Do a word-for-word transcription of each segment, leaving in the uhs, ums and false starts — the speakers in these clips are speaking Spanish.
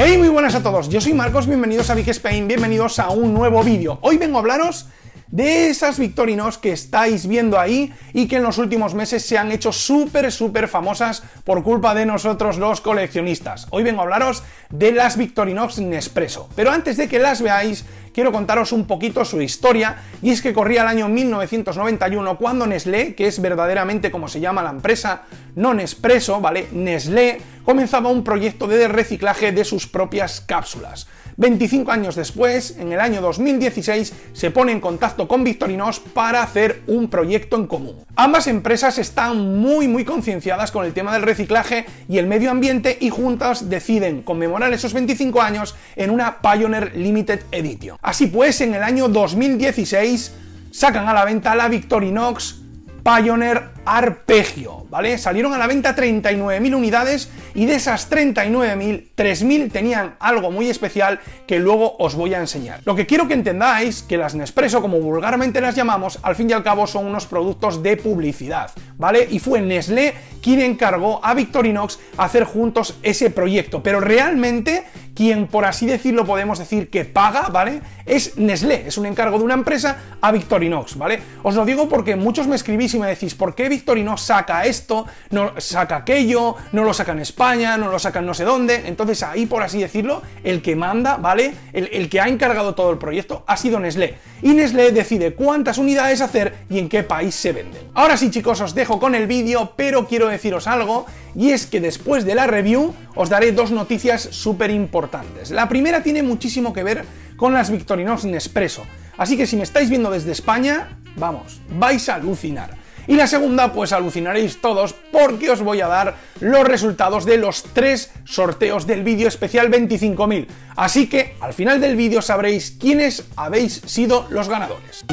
Hey, muy buenas a todos, yo soy Marcos, bienvenidos a VictorinoxSpain, bienvenidos a un nuevo vídeo. Hoy vengo a hablaros de esas Victorinox que estáis viendo ahí y que en los últimos meses se han hecho súper, súper famosas por culpa de nosotros los coleccionistas. Hoy vengo a hablaros de las Victorinox Nespresso, pero antes de que las veáis, quiero contaros un poquito su historia, y es que corría el año mil novecientos noventa y uno cuando Nestlé, que es verdaderamente como se llama la empresa, no Nespresso, ¿vale? Nestlé, comenzaba un proyecto de reciclaje de sus propias cápsulas. veinticinco años después, en el año dos mil dieciséis, se pone en contacto con Victorinox para hacer un proyecto en común. Ambas empresas están muy muy concienciadas con el tema del reciclaje y el medio ambiente, y juntas deciden conmemorar esos veinticinco años en una Pioneer Limited Edition. Así pues, en el año dos mil dieciséis sacan a la venta la Victorinox Pioneer Arpeggio, ¿vale? Salieron a la venta treinta y nueve mil unidades, y de esas treinta y nueve mil, tres mil tenían algo muy especial que luego os voy a enseñar. Lo que quiero que entendáis que las Nespresso, como vulgarmente las llamamos, al fin y al cabo son unos productos de publicidad, ¿vale? Y fue Nestlé quien encargó a Victorinox hacer juntos ese proyecto, pero realmente quien, por así decirlo, podemos decir que paga, ¿vale?, es Nestlé, es un encargo de una empresa a Victorinox, ¿vale? Os lo digo porque muchos me escribís y me decís, ¿por qué Victorinox saca esto, no saca aquello, no lo saca en España, no lo saca en no sé dónde? Entonces ahí, por así decirlo, el que manda, ¿vale?, el, el que ha encargado todo el proyecto ha sido Nestlé, y Nestlé decide cuántas unidades hacer y en qué país se venden. Ahora sí, chicos, os dejo con el vídeo, pero quiero deciros algo, y es que después de la review os daré dos noticias súper importantes. La primera tiene muchísimo que ver con las Victorinox Nespresso, así que si me estáis viendo desde España, vamos, vais a alucinar. Y la segunda, pues alucinaréis todos, porque os voy a dar los resultados de los tres sorteos del vídeo especial veinticinco mil. Así que al final del vídeo sabréis quiénes habéis sido los ganadores.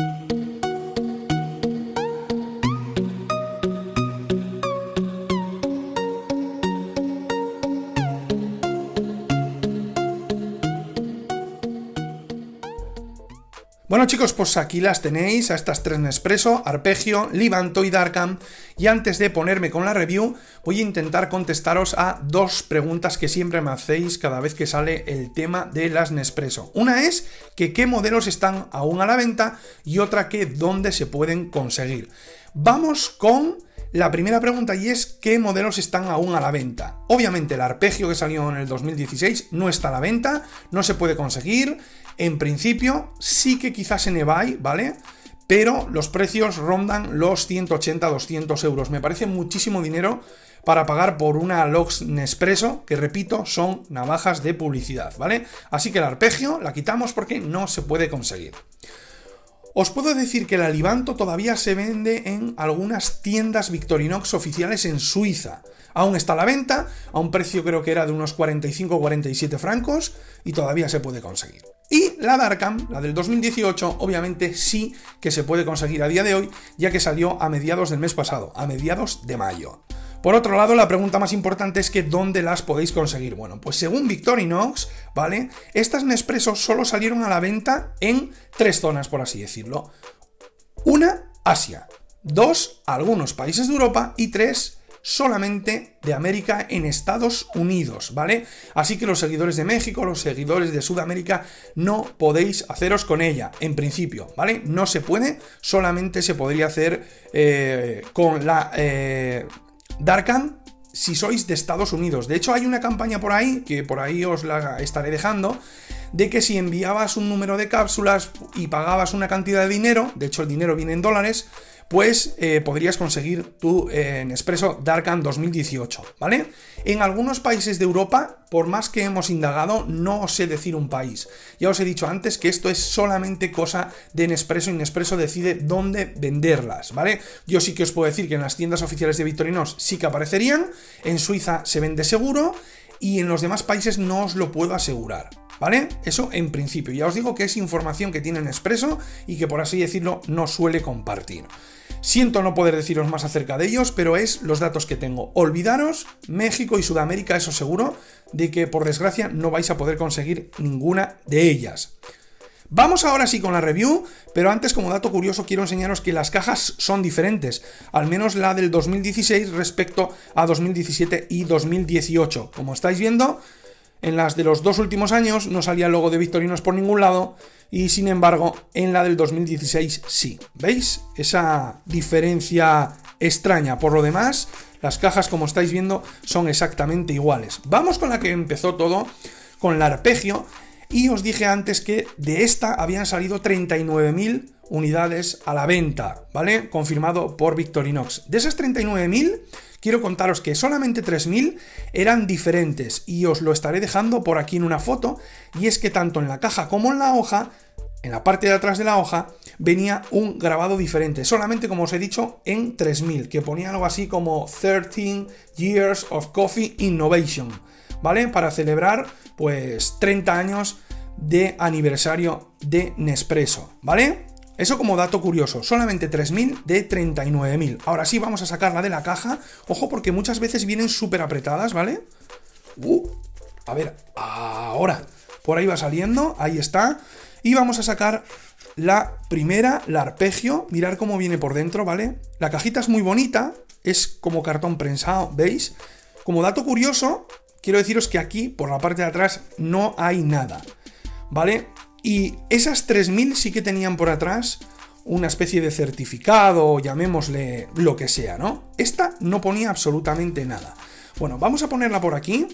Bueno, chicos, pues aquí las tenéis, a estas tres Nespresso, Arpeggio, Livanto y Dharkan. Y antes de ponerme con la review, voy a intentar contestaros a dos preguntas que siempre me hacéis cada vez que sale el tema de las Nespresso. Una es que qué modelos están aún a la venta, y otra que dónde se pueden conseguir. Vamos con la primera pregunta, y es qué modelos están aún a la venta. Obviamente el Arpeggio, que salió en el dos mil dieciséis, no está a la venta, no se puede conseguir. En principio, sí que quizás en eBay, ¿vale? Pero los precios rondan los ciento ochenta a doscientos euros. Me parece muchísimo dinero para pagar por una Alox Nespresso, que repito, son navajas de publicidad, ¿vale? Así que el Arpeggio la quitamos porque no se puede conseguir. Os puedo decir que el Livanto todavía se vende en algunas tiendas Victorinox oficiales en Suiza. Aún está a la venta, a un precio creo que era de unos cuarenta y cinco o cuarenta y siete francos, y todavía se puede conseguir. Y la Dharkan, la del dos mil dieciocho, obviamente sí que se puede conseguir a día de hoy, ya que salió a mediados del mes pasado, a mediados de mayo. Por otro lado, la pregunta más importante es que ¿dónde las podéis conseguir? Bueno, pues según Victorinox, ¿vale?, estas Nespresso solo salieron a la venta en tres zonas, por así decirlo. Una, Asia. Dos, algunos países de Europa. Y tres, solamente de América, en Estados Unidos, ¿vale? Así que los seguidores de México, los seguidores de Sudamérica, no podéis haceros con ella, en principio, ¿vale? No se puede, solamente se podría hacer eh, con la... Eh, Dharkan si sois de Estados Unidos. De hecho, hay una campaña por ahí, que por ahí os la estaré dejando, de que si enviabas un número de cápsulas y pagabas una cantidad de dinero, de hecho el dinero viene en dólares, pues eh, podrías conseguir tu eh, Nespresso Dharkan dos mil dieciocho, ¿vale? En algunos países de Europa, por más que hemos indagado, no os sé decir un país. Ya os he dicho antes que esto es solamente cosa de Nespresso, y Nespresso decide dónde venderlas, ¿vale? Yo sí que os puedo decir que en las tiendas oficiales de Victorinox sí que aparecerían, en Suiza se vende seguro, y en los demás países no os lo puedo asegurar, ¿vale? Eso en principio. Ya os digo que es información que tiene Nespresso y que, por así decirlo, no suele compartir. Siento no poder deciros más acerca de ellos, pero es los datos que tengo. Olvidaros México y Sudamérica, eso seguro, de que por desgracia no vais a poder conseguir ninguna de ellas. Vamos ahora sí con la review, pero antes, como dato curioso, quiero enseñaros que las cajas son diferentes, al menos la del dos mil dieciséis respecto a dos mil diecisiete y dos mil dieciocho. Como estáis viendo, En las de los dos últimos años no salía el logo de Victorinox por ningún lado y sin embargo en la del dos mil dieciséis sí. ¿Veis? Esa diferencia extraña. Por lo demás, las cajas, como estáis viendo, son exactamente iguales. Vamos con la que empezó todo, con la Arpeggio, y os dije antes que de esta habían salido treinta y nueve mil unidades a la venta, ¿vale? Confirmado por Victorinox. De esas treinta y nueve mil, quiero contaros que solamente tres mil eran diferentes y os lo estaré dejando por aquí en una foto, y es que tanto en la caja como en la hoja, en la parte de atrás de la hoja, venía un grabado diferente, solamente, como os he dicho, en tres mil, que ponía algo así como thirteen years of coffee innovation, ¿vale? Para celebrar, pues, treinta años de aniversario de Nespresso, ¿vale? Eso como dato curioso, solamente tres mil de treinta y nueve mil. Ahora sí, vamos a sacarla de la caja. Ojo, porque muchas veces vienen súper apretadas, ¿vale? Uh, a ver, ahora, por ahí va saliendo, ahí está. Y vamos a sacar la primera, la Arpeggio. Mirad cómo viene por dentro, ¿vale? La cajita es muy bonita, es como cartón prensado, ¿veis? Como dato curioso, quiero deciros que aquí, por la parte de atrás, no hay nada, ¿vale? Y esas tres mil sí que tenían por atrás una especie de certificado, llamémosle lo que sea, ¿no? Esta no ponía absolutamente nada. Bueno, vamos a ponerla por aquí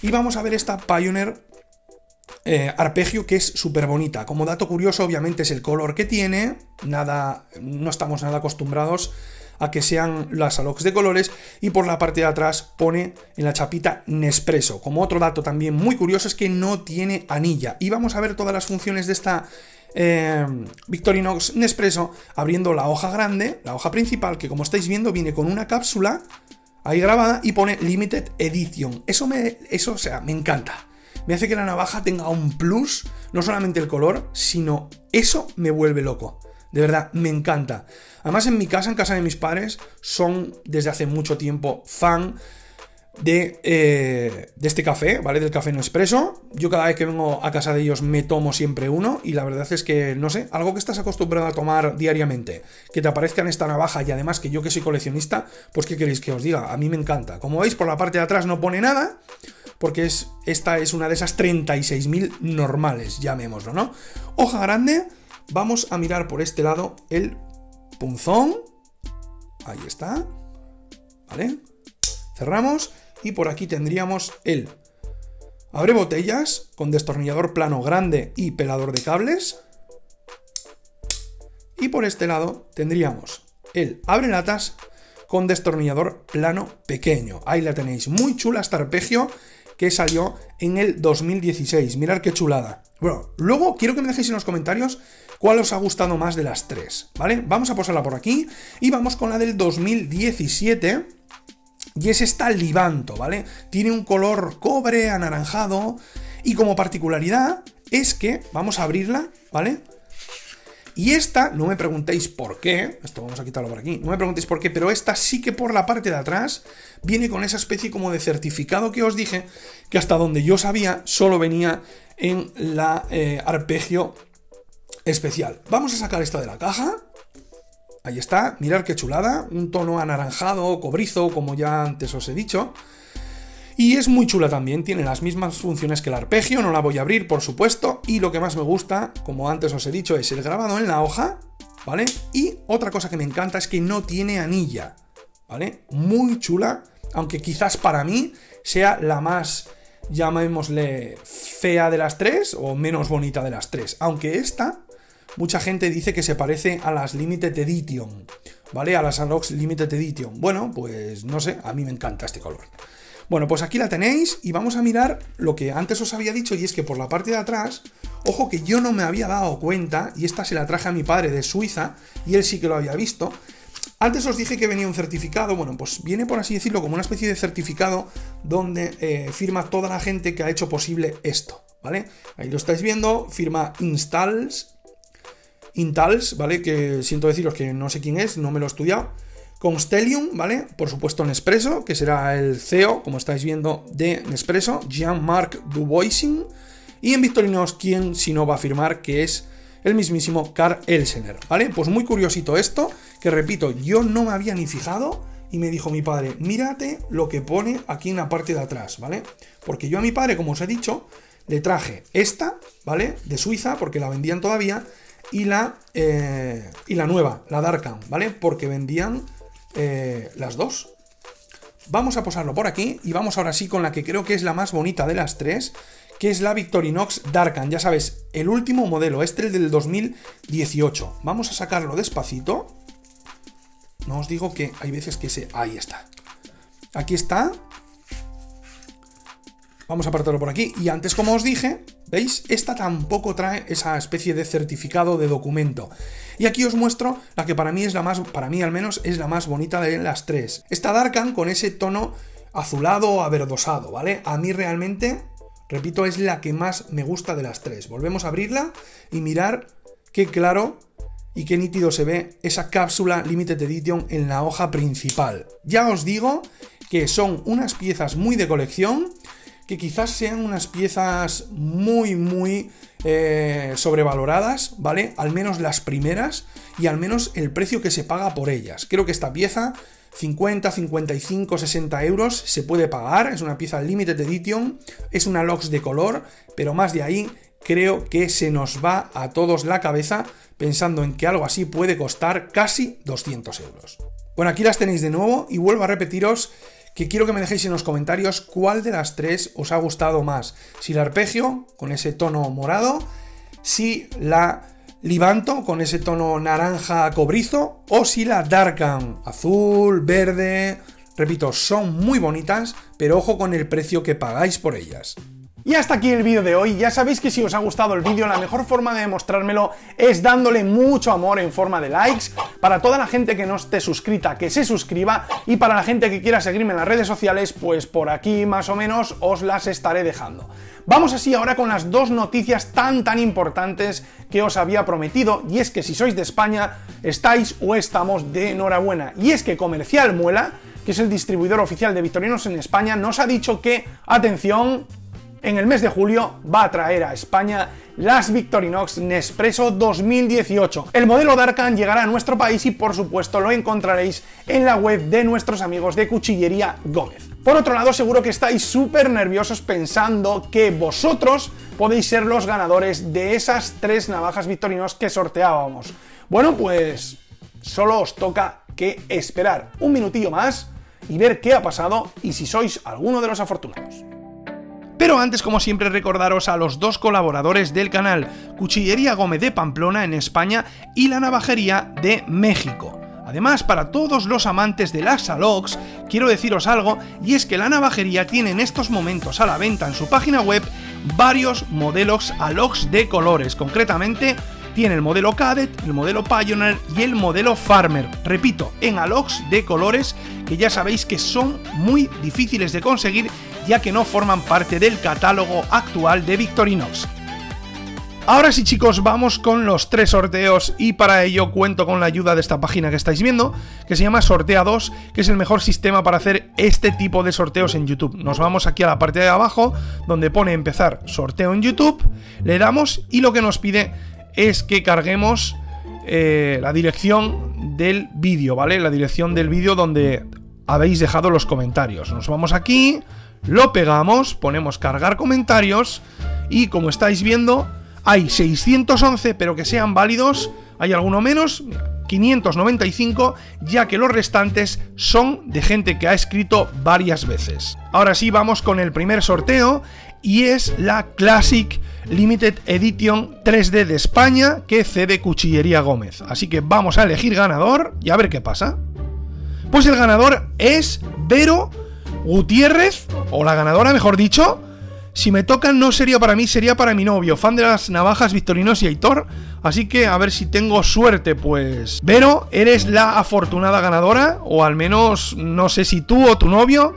y vamos a ver esta Pioneer Eh, Arpeggio, que es súper bonita. Como dato curioso, obviamente, es el color que tiene. Nada, no estamos nada acostumbrados a que sean las Alox de colores. Y por la parte de atrás pone en la chapita Nespresso. Como otro dato también muy curioso es que no tiene anilla. Y vamos a ver todas las funciones de esta eh, Victorinox Nespresso abriendo la hoja grande, la hoja principal, que como estáis viendo viene con una cápsula ahí grabada y pone Limited Edition. Eso me, eso, o sea, me encanta. Me hace que la navaja tenga un plus, no solamente el color, sino eso me vuelve loco. De verdad, me encanta. Además, en mi casa, en casa de mis padres, son desde hace mucho tiempo fan de, eh, de este café, ¿vale? Del café Nespresso. Yo cada vez que vengo a casa de ellos me tomo siempre uno y la verdad es que, no sé, algo que estás acostumbrado a tomar diariamente, que te aparezca en esta navaja y además que yo que soy coleccionista, pues ¿qué queréis que os diga? A mí me encanta. Como veis, por la parte de atrás no pone nada, porque es, esta es una de esas treinta y seis mil normales, llamémoslo, ¿no? Hoja grande, vamos a mirar por este lado el punzón, ahí está, ¿vale? Cerramos y por aquí tendríamos el abre botellas con destornillador plano grande y pelador de cables, y por este lado tendríamos el abre latas con destornillador plano pequeño. Ahí la tenéis, muy chula esta Arpeggio, que salió en el dos mil dieciséis. Mirad qué chulada. Bueno, luego quiero que me dejéis en los comentarios cuál os ha gustado más de las tres, ¿vale? Vamos a posarla por aquí y vamos con la del dos mil diecisiete, y es esta Livanto, ¿vale? Tiene un color cobre anaranjado y como particularidad es que vamos a abrirla, ¿vale? Y esta, no me preguntéis por qué, esto vamos a quitarlo por aquí, no me preguntéis por qué, pero esta sí que por la parte de atrás viene con esa especie como de certificado que os dije, que hasta donde yo sabía solo venía en la eh, Arpeggio especial. Vamos a sacar esta de la caja, ahí está, mirad qué chulada, un tono anaranjado, cobrizo, como ya antes os he dicho. Y es muy chula también, tiene las mismas funciones que el Arpeggio, no la voy a abrir, por supuesto. Y lo que más me gusta, como antes os he dicho, es el grabado en la hoja, ¿vale? Y otra cosa que me encanta es que no tiene anilla, ¿vale? Muy chula, aunque quizás para mí sea la más, llamémosle, fea de las tres o menos bonita de las tres. Aunque esta, mucha gente dice que se parece a las Limited Edition, ¿vale? A las Alox Limited Edition. Bueno, pues no sé, a mí me encanta este color. Bueno, pues aquí la tenéis y vamos a mirar lo que antes os había dicho, y es que por la parte de atrás, ojo, que yo no me había dado cuenta, y esta se la traje a mi padre de Suiza y él sí que lo había visto. Antes os dije que venía un certificado, bueno, pues viene, por así decirlo, como una especie de certificado donde eh, firma toda la gente que ha hecho posible esto, ¿vale? Ahí lo estáis viendo, firma Installs, Intals, ¿vale? Que siento deciros que no sé quién es, no me lo he estudiado. Constellium, ¿vale? Por supuesto Nespresso, que será el C E O, como estáis viendo, de Nespresso, Jean-Marc Duboisin. Y en Victorinox, ¿quién si no va a firmar? Que es el mismísimo Karl Elsener, ¿vale? Pues muy curiosito esto, que repito, yo no me había ni fijado, y me dijo mi padre, mírate lo que pone aquí en la parte de atrás, ¿vale? Porque yo a mi padre, como os he dicho, le traje esta, ¿vale? De Suiza, porque la vendían todavía, y la, eh, y la nueva, la Dharkan, ¿vale? Porque vendían eh, las dos. Vamos a posarlo por aquí y vamos ahora sí con la que creo que es la más bonita de las tres, que es la Victorinox Dharkan. Ya sabes, el último modelo, este del dos mil dieciocho. Vamos a sacarlo despacito. No os digo que hay veces que se... Ahí está. Aquí está. Vamos a apartarlo por aquí. Y antes, como os dije, ¿veis? Esta tampoco trae esa especie de certificado de documento. Y aquí os muestro la que para mí es la más... Para mí, al menos, es la más bonita de las tres. Esta Dharkan con ese tono azulado o averdosado, ¿vale? A mí realmente... Repito, es la que más me gusta de las tres. Volvemos a abrirla y mirar qué claro y qué nítido se ve esa cápsula Limited Edition en la hoja principal. Ya os digo que son unas piezas muy de colección, que quizás sean unas piezas muy, muy eh, sobrevaloradas, ¿vale? Al menos las primeras y al menos el precio que se paga por ellas. Creo que esta pieza... cincuenta, cincuenta y cinco, sesenta euros se puede pagar, es una pieza Limited Edition, es una Alox de color, pero más de ahí creo que se nos va a todos la cabeza pensando en que algo así puede costar casi doscientos euros. Bueno, aquí las tenéis de nuevo y vuelvo a repetiros que quiero que me dejéis en los comentarios cuál de las tres os ha gustado más. Si el Arpeggio, con ese tono morado, si la... Livanto con ese tono naranja cobrizo o si la Dharkan, azul, verde, repito, son muy bonitas, pero ojo con el precio que pagáis por ellas. Y hasta aquí el vídeo de hoy. Ya sabéis que si os ha gustado el vídeo, la mejor forma de demostrármelo es dándole mucho amor en forma de likes. Para toda la gente que no esté suscrita, que se suscriba. Y para la gente que quiera seguirme en las redes sociales, pues por aquí más o menos os las estaré dejando. Vamos así ahora con las dos noticias tan tan importantes que os había prometido. Y es que si sois de España, estáis o estamos de enhorabuena. Y es que Comercial Muela, que es el distribuidor oficial de Victorinox en España, nos ha dicho que, atención... En el mes de julio va a traer a España las Victorinox Nespresso dos mil dieciocho. El modelo Dharkan llegará a nuestro país y por supuesto lo encontraréis en la web de nuestros amigos de Cuchillería Gómez. Por otro lado, seguro que estáis súper nerviosos pensando que vosotros podéis ser los ganadores de esas tres navajas Victorinox que sorteábamos. Bueno, pues solo os toca que esperar un minutillo más y ver qué ha pasado y si sois alguno de los afortunados. Pero antes, como siempre, recordaros a los dos colaboradores del canal, Cuchillería Gómez de Pamplona, en España, y la Navajería de México. Además, para todos los amantes de las Alox, quiero deciros algo, y es que la Navajería tiene en estos momentos a la venta en su página web varios modelos Alox de colores. Concretamente, tiene el modelo Cadet, el modelo Pioneer y el modelo Farmer. Repito, en Alox de colores, que ya sabéis que son muy difíciles de conseguir, ya que no forman parte del catálogo actual de Victorinox. Ahora sí, chicos, vamos con los tres sorteos y para ello cuento con la ayuda de esta página que estáis viendo, que se llama Sortea dos, que es el mejor sistema para hacer este tipo de sorteos en YouTube. Nos vamos aquí a la parte de abajo, donde pone empezar sorteo en YouTube, le damos y lo que nos pide es que carguemos eh, la dirección del vídeo, ¿vale? La dirección del vídeo donde habéis dejado los comentarios. Nos vamos aquí... Lo pegamos, ponemos cargar comentarios y como estáis viendo hay seiscientos once, pero que sean válidos, hay alguno menos, quinientos noventa y cinco, ya que los restantes son de gente que ha escrito varias veces. Ahora sí, vamos con el primer sorteo y es la Classic Limited Edition tres D de España que cede Cuchillería Gómez. Así que vamos a elegir ganador y a ver qué pasa. Pues el ganador es Vero Gutiérrez, o la ganadora mejor dicho. Si me tocan no sería para mí, sería para mi novio, fan de las navajas Victorinox y Aitor. Así que a ver si tengo suerte, pues... Vero, eres la afortunada ganadora, o al menos no sé si tú o tu novio,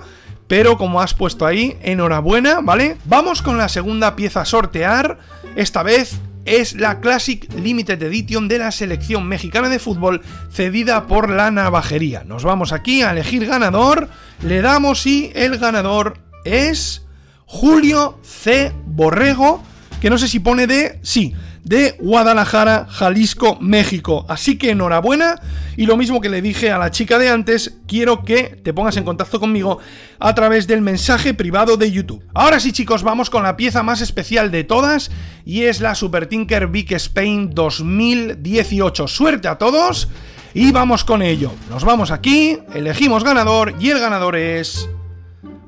pero como has puesto ahí, enhorabuena, ¿vale? Vamos con la segunda pieza a sortear. Esta vez es la Classic Limited Edition de la selección mexicana de fútbol, cedida por la Navajería. Nos vamos aquí a elegir ganador, le damos y el ganador es Julio C. Borrego, que no sé si pone de... sí, de Guadalajara, Jalisco, México. Así que enhorabuena, y lo mismo que le dije a la chica de antes, quiero que te pongas en contacto conmigo a través del mensaje privado de YouTube. Ahora sí, chicos, vamos con la pieza más especial de todas, y es la Super Tinker VictorinoxSpain dos mil dieciocho. Suerte a todos y vamos con ello. Nos vamos aquí, elegimos ganador y el ganador es...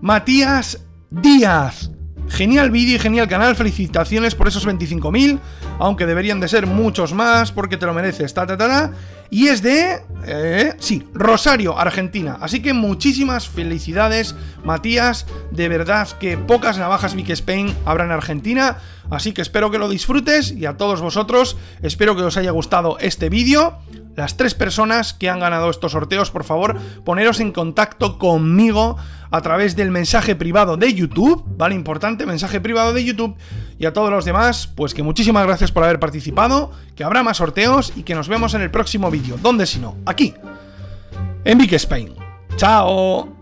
Matías Díaz. Genial vídeo y genial canal, felicitaciones por esos veinticinco mil, aunque deberían de ser muchos más porque te lo mereces, ta ta ta, ta. Y es de... Eh, sí, Rosario, Argentina. Así que muchísimas felicidades, Matías. De verdad que pocas navajas VictorinoxSpain habrá en Argentina, así que espero que lo disfrutes, y a todos vosotros espero que os haya gustado este vídeo. Las tres personas que han ganado estos sorteos, por favor, poneros en contacto conmigo a través del mensaje privado de YouTube, ¿vale? Importante, mensaje privado de YouTube. Y a todos los demás, pues que muchísimas gracias por haber participado, que habrá más sorteos y que nos vemos en el próximo vídeo. ¿Dónde si no? Aquí, en VictorinoxSpain. ¡Chao!